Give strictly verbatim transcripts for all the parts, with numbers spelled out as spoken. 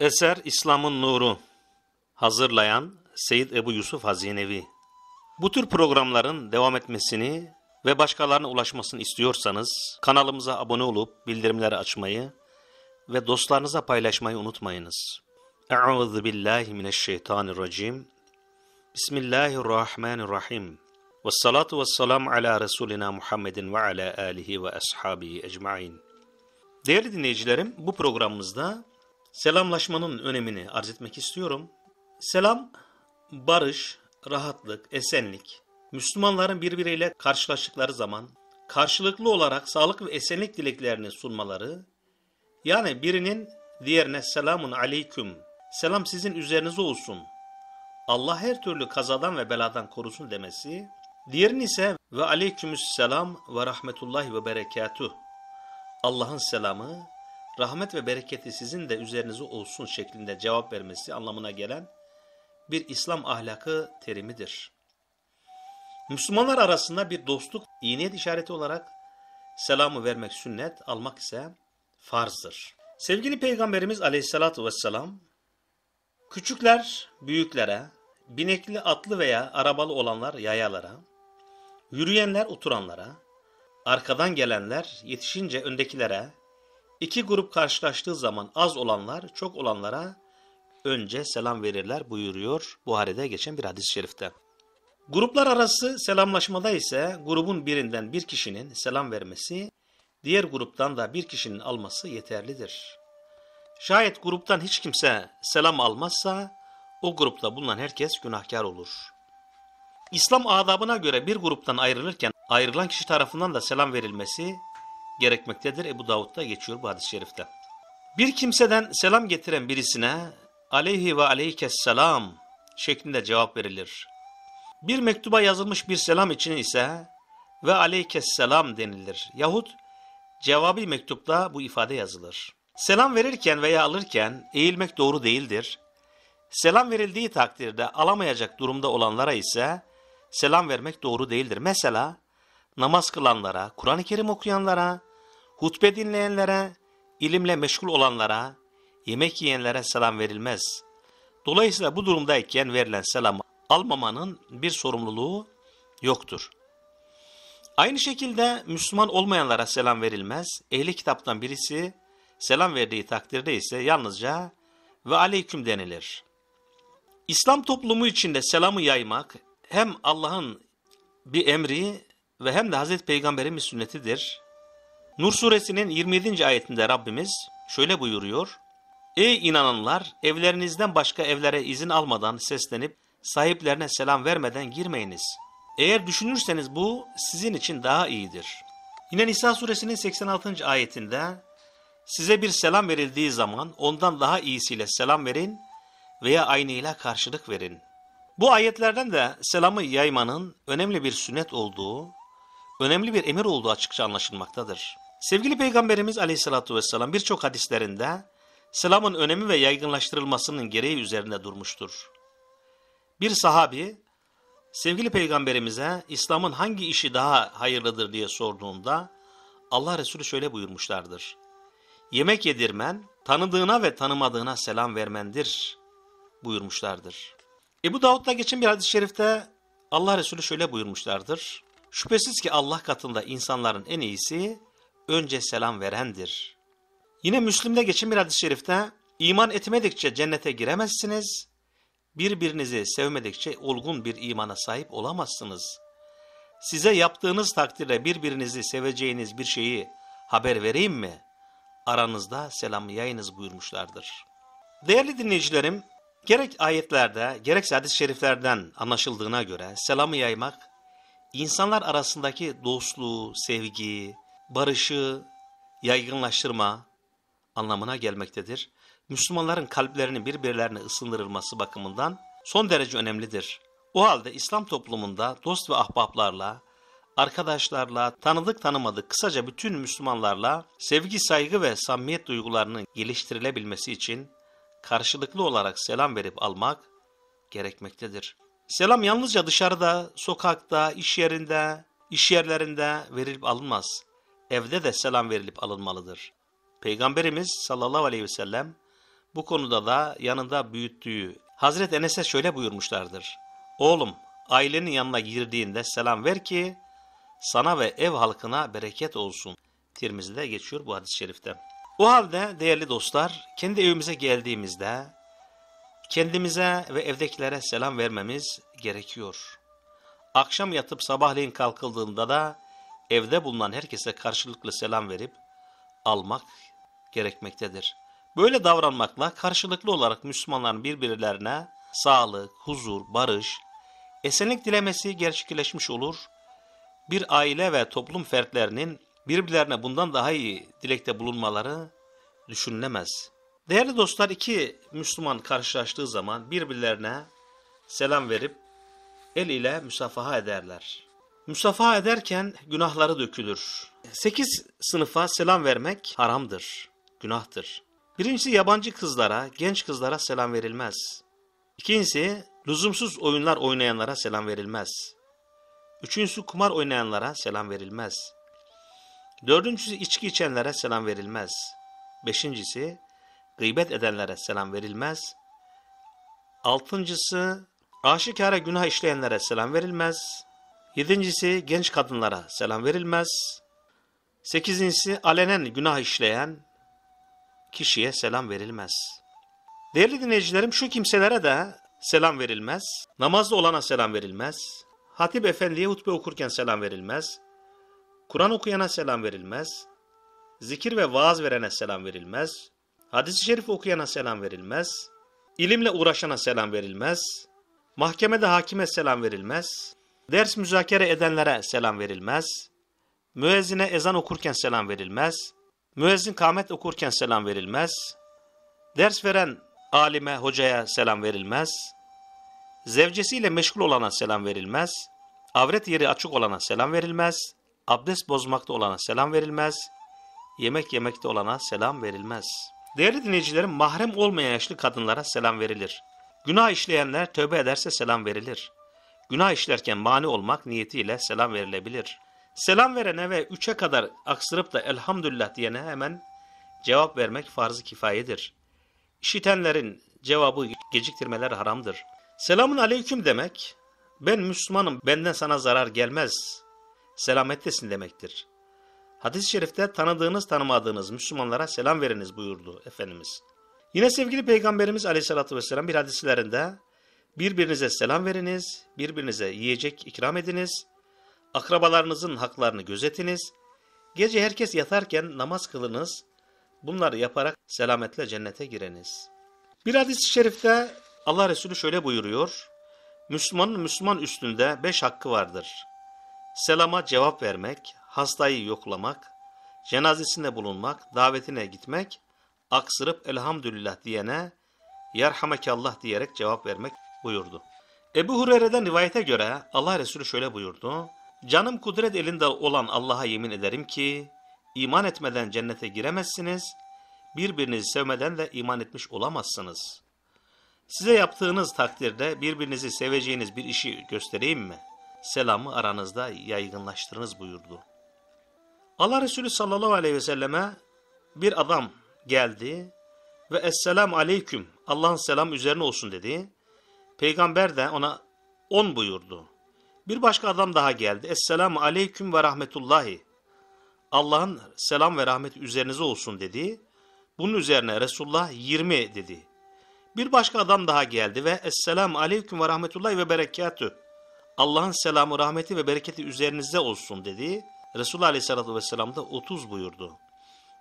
Eser İslam'ın Nuru. Hazırlayan Seyyid Ebu Yusuf Hazinevi. Bu tür programların devam etmesini ve başkalarına ulaşmasını istiyorsanız kanalımıza abone olup bildirimleri açmayı ve dostlarınıza paylaşmayı unutmayınız. Eûzu billahi mineşşeytanirracim. Bismillahirrahmanirrahim. Vessalatu vesselamu ala Resulina Muhammedin ve ala alihi ve ashabihi ecmain. Değerli dinleyicilerim, bu programımızda selamlaşmanın önemini arz etmek istiyorum. Selam, barış, rahatlık, esenlik, Müslümanların birbiriyle karşılaştıkları zaman karşılıklı olarak sağlık ve esenlik dileklerini sunmaları, yani birinin diğerine selamun aleyküm, selam sizin üzerinize olsun, Allah her türlü kazadan ve beladan korusun demesi, diğerinin ise ve aleykümüsselam ve rahmetullahi ve berekatuh, Allah'ın selamı, rahmet ve bereketi sizin de üzerinize olsun şeklinde cevap vermesi anlamına gelen bir İslam ahlakı terimidir. Müslümanlar arasında bir dostluk, iyi niyet işareti olarak selamı vermek sünnet, almak ise farzdır. Sevgili Peygamberimiz Aleyhisselatü Vesselam, küçükler büyüklere, binekli atlı veya arabalı olanlar yayalara, yürüyenler oturanlara, arkadan gelenler yetişince öndekilere, İki grup karşılaştığı zaman az olanlar, çok olanlara önce selam verirler buyuruyor Buhari'de geçen bir hadis-i şerifte. Gruplar arası selamlaşmada ise grubun birinden bir kişinin selam vermesi, diğer gruptan da bir kişinin alması yeterlidir. Şayet gruptan hiç kimse selam almazsa o grupta bulunan herkes günahkar olur. İslam adabına göre bir gruptan ayrılırken ayrılan kişi tarafından da selam verilmesi gerekmektedir. Ebu Davud'da geçiyor bu hadis-i şerifte. Bir kimseden selam getiren birisine aleyhi ve aleykesselam şeklinde cevap verilir. Bir mektuba yazılmış bir selam için ise ve aleykesselam denilir. Yahut cevabi mektupta bu ifade yazılır. Selam verirken veya alırken eğilmek doğru değildir. Selam verildiği takdirde alamayacak durumda olanlara ise selam vermek doğru değildir. Mesela namaz kılanlara, Kur'an-ı Kerim okuyanlara, hutbe dinleyenlere, ilimle meşgul olanlara, yemek yiyenlere selam verilmez. Dolayısıyla bu durumdayken verilen selamı almamanın bir sorumluluğu yoktur. Aynı şekilde Müslüman olmayanlara selam verilmez. Ehli kitaptan birisi selam verdiği takdirde ise yalnızca ve aleyküm denilir. İslam toplumu içinde selamı yaymak hem Allah'ın bir emri ve hem de Hazreti Peygamberimiz sünnetidir. Nur suresinin yirmi yedinci ayetinde Rabbimiz şöyle buyuruyor. Ey inananlar, evlerinizden başka evlere izin almadan seslenip sahiplerine selam vermeden girmeyiniz. Eğer düşünürseniz bu sizin için daha iyidir. Yine Nisa suresinin seksen altıncı ayetinde size bir selam verildiği zaman ondan daha iyisiyle selam verin veya aynıyla karşılık verin. Bu ayetlerden de selamı yaymanın önemli bir sünnet olduğu, önemli bir emir olduğu açıkça anlaşılmaktadır. Sevgili Peygamberimiz Aleyhisselatü Vesselam birçok hadislerinde selamın önemi ve yaygınlaştırılmasının gereği üzerinde durmuştur. Bir sahabi, sevgili Peygamberimize İslam'ın hangi işi daha hayırlıdır diye sorduğunda Allah Resulü şöyle buyurmuşlardır. Yemek yedirmen, tanıdığına ve tanımadığına selam vermendir buyurmuşlardır. Ebu Davud'da geçen bir hadis-i şerifte Allah Resulü şöyle buyurmuşlardır. Şüphesiz ki Allah katında insanların en iyisi önce selam verendir. Yine Müslim'de geçen bir hadis-i şerifte iman etmedikçe cennete giremezsiniz, birbirinizi sevmedikçe olgun bir imana sahip olamazsınız. Size yaptığınız takdirde birbirinizi seveceğiniz bir şeyi haber vereyim mi? Aranızda selamı yayınız buyurmuşlardır. Değerli dinleyicilerim, gerek ayetlerde gerekse hadis-i şeriflerden anlaşıldığına göre selamı yaymak, İnsanlar arasındaki dostluğu, sevgiyi, barışı yaygınlaştırma anlamına gelmektedir. Müslümanların kalplerinin birbirlerine ısındırılması bakımından son derece önemlidir. O halde İslam toplumunda dost ve ahbaplarla, arkadaşlarla, tanıdık tanımadık kısaca bütün Müslümanlarla sevgi, saygı ve samimiyet duygularının geliştirilebilmesi için karşılıklı olarak selam verip almak gerekmektedir. Selam yalnızca dışarıda, sokakta, iş yerinde, iş yerlerinde verilip alınmaz. Evde de selam verilip alınmalıdır. Peygamberimiz sallallahu aleyhi ve sellem Bu konuda da yanında büyüttüğü Hazreti Enes'e şöyle buyurmuşlardır. Oğlum, ailenin yanına girdiğinde selam ver ki sana ve ev halkına bereket olsun. Tirmizi'de geçiyor bu hadis-i şerifte. O halde değerli dostlar, kendi evimize geldiğimizde kendimize ve evdekilere selam vermemiz gerekiyor. Akşam yatıp sabahleyin kalkıldığında da evde bulunan herkese karşılıklı selam verip almak gerekmektedir. Böyle davranmakla karşılıklı olarak Müslümanların birbirlerine sağlık, huzur, barış, esenlik dilemesi gerçekleşmiş olur. Bir aile ve toplum fertlerinin birbirlerine bundan daha iyi dilekte bulunmaları düşünülemez. Değerli dostlar, iki Müslüman karşılaştığı zaman birbirlerine selam verip el ile müsafaha ederler. Müsafaha ederken günahları dökülür. Sekiz sınıfa selam vermek haramdır, günahtır. Birincisi, yabancı kızlara, genç kızlara selam verilmez. İkincisi, lüzumsuz oyunlar oynayanlara selam verilmez. Üçüncüsü, kumar oynayanlara selam verilmez. Dördüncüsü, içki içenlere selam verilmez. Beşincisi, gıybet edenlere selam verilmez. Altıncısı, aşikare günah işleyenlere selam verilmez. Yedincisi, genç kadınlara selam verilmez. Sekizincisi, alenen günah işleyen kişiye selam verilmez. Değerli dinleyicilerim, şu kimselere de selam verilmez. Namazda olana selam verilmez. Hatip efendiye hutbe okurken selam verilmez. Kur'an okuyana selam verilmez. Zikir ve vaaz verene selam verilmez. Hadis-i şerif okuyana selam verilmez. İlimle uğraşana selam verilmez. Mahkemede hakime selam verilmez. Ders müzakere edenlere selam verilmez. Müezzine ezan okurken selam verilmez. Müezzin kâmet okurken selam verilmez. Ders veren alime, hocaya selam verilmez. Zevcesiyle meşgul olana selam verilmez. Avret yeri açık olana selam verilmez. Abdest bozmakta olana selam verilmez. Yemek yemekte olana selam verilmez. Değerli dinleyicilerim, mahrem olmayan yaşlı kadınlara selam verilir. Günah işleyenler tövbe ederse selam verilir. Günah işlerken mani olmak niyetiyle selam verilebilir. Selam verene ve üçe kadar aksırıp da elhamdülillah diyene hemen cevap vermek farz-ı kifayedir. İşitenlerin cevabı geciktirmeler haramdır. Selamun aleyküm demek, ben Müslümanım, benden sana zarar gelmez, selamettesin demektir. Hadis-i şerifte tanıdığınız tanımadığınız Müslümanlara selam veriniz buyurdu Efendimiz. Yine sevgili Peygamberimiz Aleyhisselatü Vesselam bir hadislerinde birbirinize selam veriniz, birbirinize yiyecek ikram ediniz, akrabalarınızın haklarını gözetiniz, gece herkes yatarken namaz kılınız, bunları yaparak selametle cennete gireniz. Bir hadis-i şerifte Allah Resulü şöyle buyuruyor, Müslümanın Müslüman üstünde beş hakkı vardır. Selama cevap vermek, hastayı yoklamak, cenazesinde bulunmak, davetine gitmek, aksırıp elhamdülillah diyene yarhamekallah diyerek cevap vermek buyurdu. Ebu Hureyre'den rivayete göre Allah Resulü şöyle buyurdu, canım kudret elinde olan Allah'a yemin ederim ki iman etmeden cennete giremezsiniz, birbirinizi sevmeden de iman etmiş olamazsınız. Size yaptığınız takdirde birbirinizi seveceğiniz bir işi göstereyim mi? Selamı aranızda yaygınlaştırınız buyurdu. Allah Resulü sallallahu aleyhi ve selleme bir adam geldi ve Esselamu Aleyküm, Allah'ın selamı üzerine olsun dedi. Peygamber de ona on buyurdu. Bir başka adam daha geldi. Esselamu Aleyküm ve Rahmetullahi, Allah'ın selam ve rahmeti üzerinize olsun dedi. Bunun üzerine Resulullah yirmi dedi. Bir başka adam daha geldi ve Esselamu Aleyküm ve Rahmetullahi ve Berekatüh, Allah'ın selamı, rahmeti ve bereketi üzerinize olsun dedi. Resulullah Aleyhisselatü Vesselam da otuz buyurdu.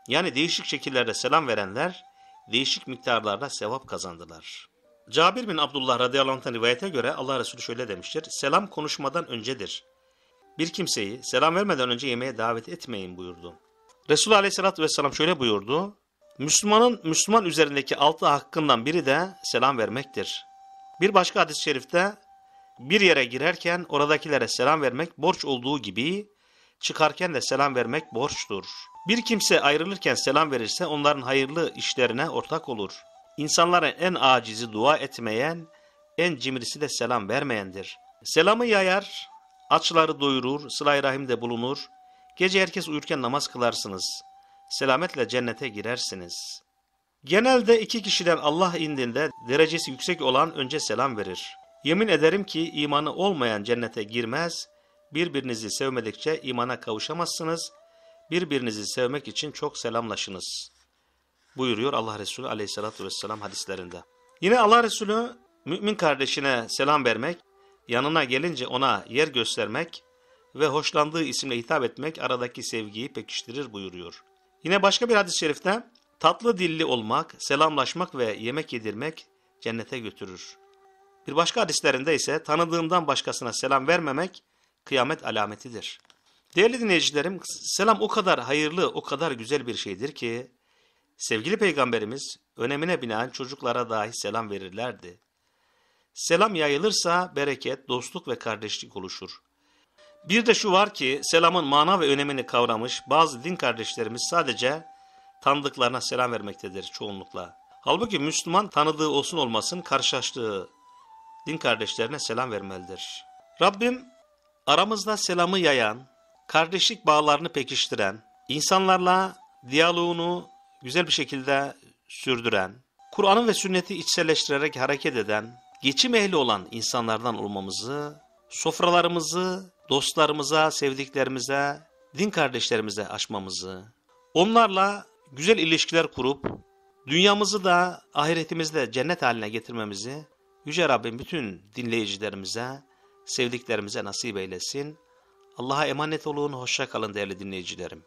Yani değişik şekillerde selam verenler değişik miktarlarda sevap kazandılar. Cabir bin Abdullah radıyallahu anh'tan rivayete göre Allah Resulü şöyle demiştir. Selam konuşmadan öncedir. Bir kimseyi selam vermeden önce yemeğe davet etmeyin buyurdu. Resulullah Aleyhisselatü Vesselam şöyle buyurdu. Müslümanın Müslüman üzerindeki altı hakkından biri de selam vermektir. Bir başka hadis-i şerifte bir yere girerken oradakilere selam vermek borç olduğu gibi çıkarken de selam vermek borçtur. Bir kimse ayrılırken selam verirse onların hayırlı işlerine ortak olur. İnsanların en acizi dua etmeyen, en cimrisi de selam vermeyendir. Selamı yayar, açları doyurur, sıla-i rahimde bulunur. Gece herkes uyurken namaz kılarsınız. Selametle cennete girersiniz. Genelde iki kişiden Allah indinde derecesi yüksek olan önce selam verir. Yemin ederim ki imanı olmayan cennete girmez, birbirinizi sevmedikçe imana kavuşamazsınız, birbirinizi sevmek için çok selamlaşınız buyuruyor Allah Resulü aleyhissalatü vesselam hadislerinde. Yine Allah Resulü mümin kardeşine selam vermek, yanına gelince ona yer göstermek ve hoşlandığı isimle hitap etmek aradaki sevgiyi pekiştirir buyuruyor. Yine başka bir hadis-i şerifte tatlı dilli olmak, selamlaşmak ve yemek yedirmek cennete götürür. Bir başka hadislerinde ise tanıdığından başkasına selam vermemek kıyamet alametidir. Değerli dinleyicilerim, selam o kadar hayırlı, o kadar güzel bir şeydir ki sevgili Peygamberimiz önemine binaen çocuklara dahi selam verirlerdi. Selam yayılırsa bereket, dostluk ve kardeşlik oluşur. Bir de şu var ki selamın mana ve önemini kavramış bazı din kardeşlerimiz sadece tanıdıklarına selam vermektedir çoğunlukla. Halbuki Müslüman tanıdığı olsun olmasın karşılaştığı din kardeşlerine selam vermelidir. Rabbim aramızda selamı yayan, kardeşlik bağlarını pekiştiren, insanlarla diyaloğunu güzel bir şekilde sürdüren, Kur'an'ı ve sünneti içselleştirerek hareket eden, geçim ehli olan insanlardan olmamızı, sofralarımızı dostlarımıza, sevdiklerimize, din kardeşlerimize açmamızı, onlarla güzel ilişkiler kurup dünyamızı da ahiretimizi de cennet haline getirmemizi Yüce Rabbim bütün dinleyicilerimize, sevdiklerimize nasip eylesin. Allah'a emanet olun, hoşça kalın değerli dinleyicilerim.